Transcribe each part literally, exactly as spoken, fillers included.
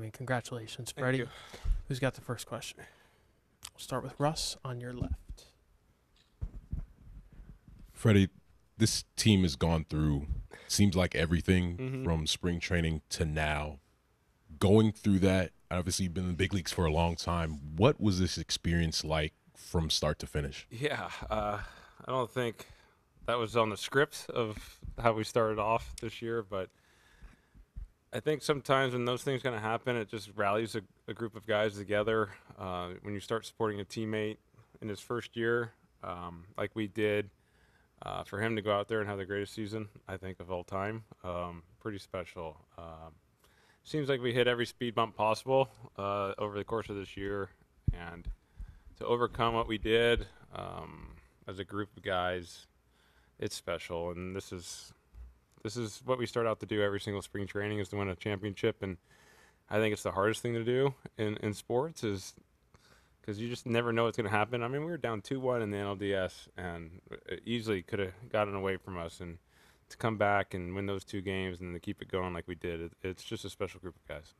mean, congratulations, Freddie. Who's got the first question? We'll start with Russ on your left. Freddie, this team has gone through, seems like everything mm-hmm. from spring training to now. Going through that, obviously you've been in the big leagues for a long time. What was this experience like from start to finish? Yeah, uh, I don't think that was on the script of how we started off this year, but I think sometimes when those things kind of happen, it just rallies a, a group of guys together. Uh, when you start supporting a teammate in his first year, um, like we did, uh, for him to go out there and have the greatest season, I think, of all time, um, pretty special. Um, seems like we hit every speed bump possible uh, over the course of this year, and to overcome what we did um, as a group of guys, it's special, and this is this is what we start out to do every single spring training, is to win a championship. And I think it's the hardest thing to do in, in sports, is because you just never know what's going to happen. I mean, we were down two one in the N L D S, and it easily could have gotten away from us. And to come back and win those two games and to keep it going like we did, it, it's just a special group of guys.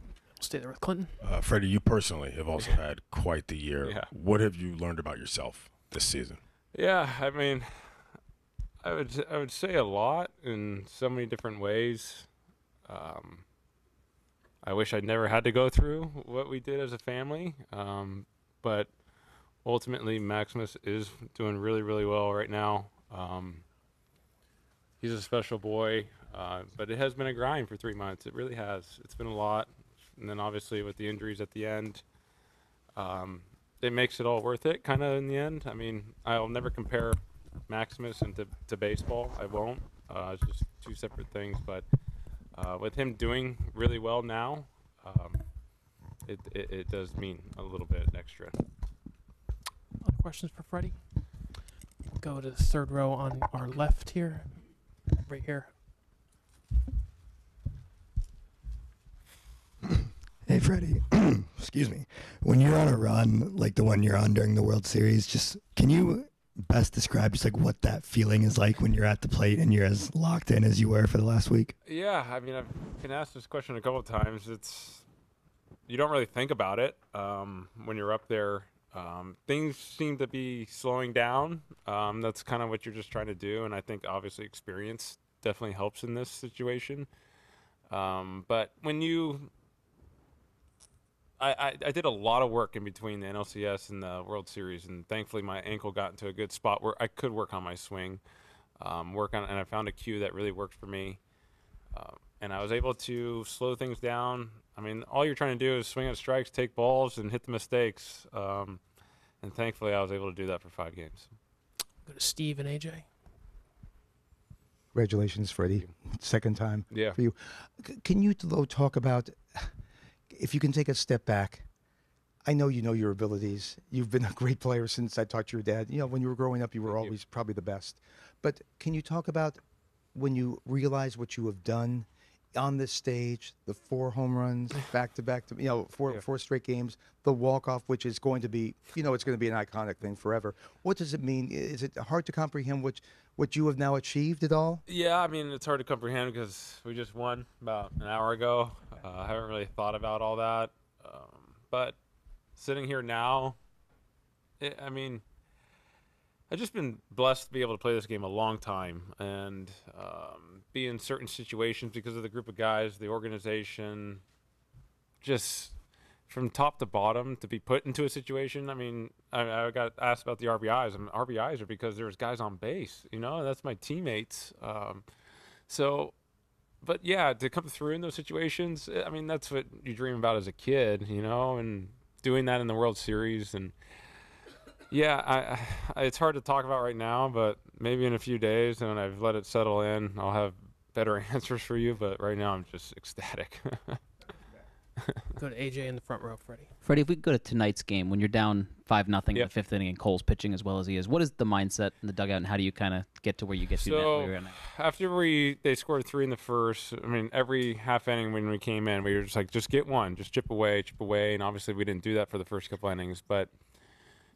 We'll stay there with Clinton. Uh, Freddie, you personally have also had quite the year. Yeah. What have you learned about yourself this season? Yeah, I mean – I would I would say a lot in so many different ways. Um, I wish I'd never had to go through what we did as a family, um, but ultimately Maximus is doing really, really well right now. Um, he's a special boy, uh, but it has been a grind for three months. It really has. It's been a lot, and then obviously with the injuries at the end, um, it makes it all worth it, kind of, in the end. I mean, I'll never compare Maximus and to, to baseball. I won't. Uh, it's just two separate things. But uh, with him doing really well now, um, it, it, it does mean a little bit extra. Other questions for Freddie? Go to the third row on our left here, right here. Hey, Freddie. Excuse me. When you're on a run like the one you're on during the World Series, just can you best describe just like what that feeling is like when you're at the plate and you're as locked in as you were for the last week? Yeah, I mean, I've been asked this question a couple of times. It's, you don't really think about it um, when you're up there. Um, things seem to be slowing down. Um, that's kind of what you're just trying to do, and I think obviously experience definitely helps in this situation. Um, but when you I, I, I did a lot of work in between the N L C S and the World Series, and thankfully my ankle got into a good spot where I could work on my swing, um, work on, and I found a cue that really worked for me, uh, and I was able to slow things down. I mean, all you're trying to do is swing at strikes, take balls, and hit the mistakes, um, and thankfully I was able to do that for five games. Go to Steve and A J. Congratulations, Freddie. Second time yeah. for you. C- can you though talk about – if you can take a step back, I know you know your abilities. You've been a great player since I taught your dad. You know, when you were growing up, you were Thank always you. probably the best. But can you talk about when you realize what you have done on this stage, the four home runs, back to back to, you know, four, yeah. four straight games, the walk-off, which is going to be, you know, it's going to be an iconic thing forever. What does it mean? Is it hard to comprehend what, what you have now achieved at all? Yeah, I mean, it's hard to comprehend because we just won about an hour ago. Uh, I haven't really thought about all that. Um, but sitting here now, it, I mean, I've just been blessed to be able to play this game a long time and um, be in certain situations because of the group of guys, the organization, just from top to bottom to be put into a situation. I mean, I, I got asked about the R B Is. I mean, R B Is are because there's guys on base, you know, that's my teammates. Um, so, but yeah, to come through in those situations, I mean, that's what you dream about as a kid, you know, and doing that in the World Series and, Yeah, I, I, it's hard to talk about right now, but maybe in a few days, and I've let it settle in, I'll have better answers for you, but right now I'm just ecstatic. Go to A J in the front row, Freddie. Freddie, if we could go to tonight's game, when you're down five nothing yep. in the fifth inning and Cole's pitching as well as he is, what is the mindset in the dugout, and how do you kind of get to where you get to? So that after we they scored three in the first, I mean, every half inning when we came in, we were just like, just get one, just chip away, chip away, and obviously we didn't do that for the first couple innings, but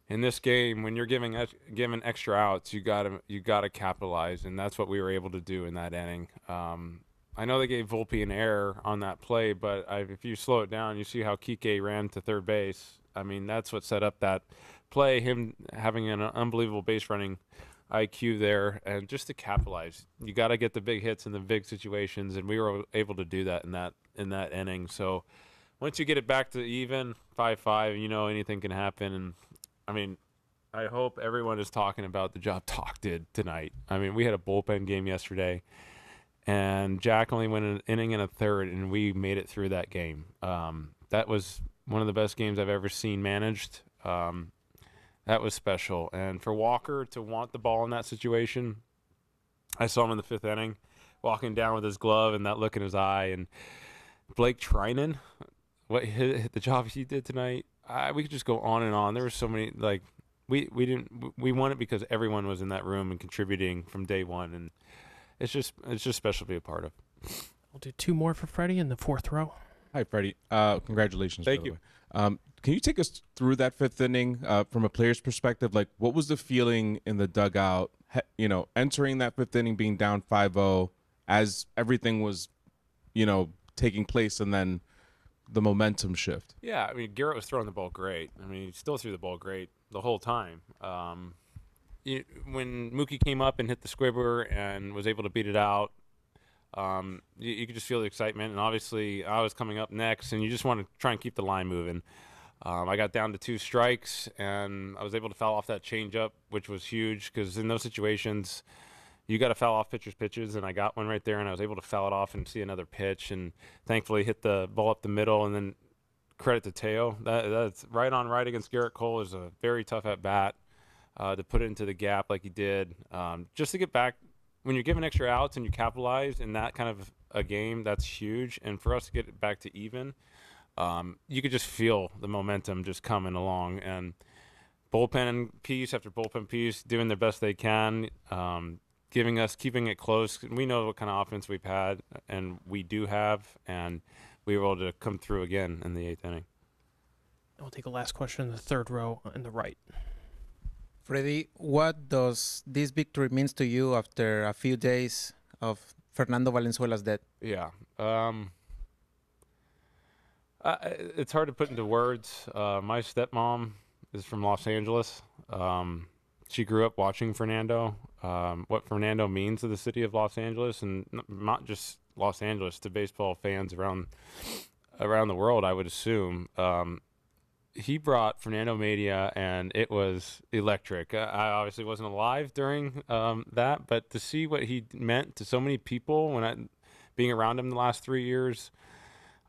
in this game, when you're giving giving extra outs, you gotta you gotta capitalize, and that's what we were able to do in that inning. Um, I know they gave Volpe an error on that play, but I, if you slow it down, you see how Kike ran to third base. I mean, that's what set up that play, him having an unbelievable base running I Q there, and just to capitalize. You got to get the big hits in the big situations, and we were able to do that in that in that inning. So once you get it back to even five five, you know, anything can happen. And I mean, I hope everyone is talking about the job Talk did tonight. I mean, we had a bullpen game yesterday, and Jack only went an inning and a third, and we made it through that game. Um, that was one of the best games I've ever seen managed. Um, that was special. And for Walker to want the ball in that situation, I saw him in the fifth inning walking down with his glove and that look in his eye. And Blake Trinan, what hit the job he did tonight, I, we could just go on and on. There were so many, like, We we didn't we won it because everyone was in that room and contributing from day one, and it's just it's just special to be a part of. We'll do two more for Freddie in the fourth row. Hi, Freddie. Uh, congratulations. Thank you. Um, can you take us through that fifth inning uh, from a player's perspective? Like, what was the feeling in the dugout? You know, entering that fifth inning, being down five oh, as everything was, you know, taking place, and then the momentum shift. Yeah, I mean, Garrett was throwing the ball great. I mean, he still threw the ball great the whole time. Um, it, when Mookie came up and hit the squibber and was able to beat it out, um, you, you could just feel the excitement. And obviously, I was coming up next, and you just want to try and keep the line moving. Um, I got down to two strikes, and I was able to foul off that changeup, which was huge, because in those situations, you got to foul off pitchers' pitches, and I got one right there, and I was able to foul it off and see another pitch, and thankfully hit the ball up the middle. And then credit to Teo. That, that's right on right against Garrett Cole is a very tough at-bat uh, to put it into the gap like he did. Um, just to get back, when you're given extra outs and you capitalize in that kind of a game, that's huge. And for us to get it back to even, um, you could just feel the momentum just coming along. And bullpen piece after bullpen piece, doing their best they can, um, giving us, keeping it close. We know what kind of offense we've had, and we do have, and we were able to come through again in the eighth inning. We'll take a last question in the third row in the right. Freddie, what does this victory mean to you after a few days of Fernando Valenzuela's death? Yeah. Um, I, it's hard to put into words. Uh, my stepmom is from Los Angeles. Um, she grew up watching Fernando. Um, what Fernando means to the city of Los Angeles, and not just Los Angeles, to baseball fans around around the world, I would assume. Um, he brought Fernando Mania, and it was electric. I obviously wasn't alive during um, that, but to see what he meant to so many people when I being around him the last three years,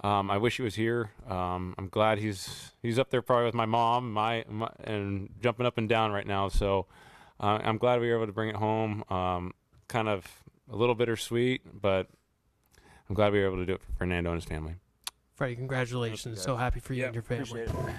um, I wish he was here. Um, I'm glad he's he's up there probably with my mom, my, my and jumping up and down right now. So. Uh, I'm glad we were able to bring it home. Um, kind of a little bittersweet, but I'm glad we were able to do it for Fernando and his family. Freddie, congratulations. So happy for you, yep, and your family.